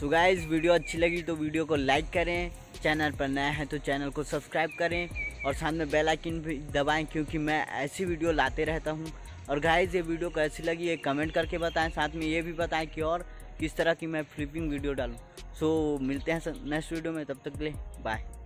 So guys video अच्छी लगी तो वीडियो को लाइक करें, चैनल पर नया है तो चैनल को सब्सक्राइब करें और साथ में बेल आइकन भी दबाएं क्योंकि मैं ऐसी वीडियो लाते रहता हूं। और गाइस ये वीडियो कैसी लगी ये कमेंट करके बताएं, साथ में ये भी बताएं कि और किस तरह की मैं फ्लिपिंग वीडियो डालूं। सो मिलते हैं नेक्स्ट वीडियो में, तब तक के लिए बाय।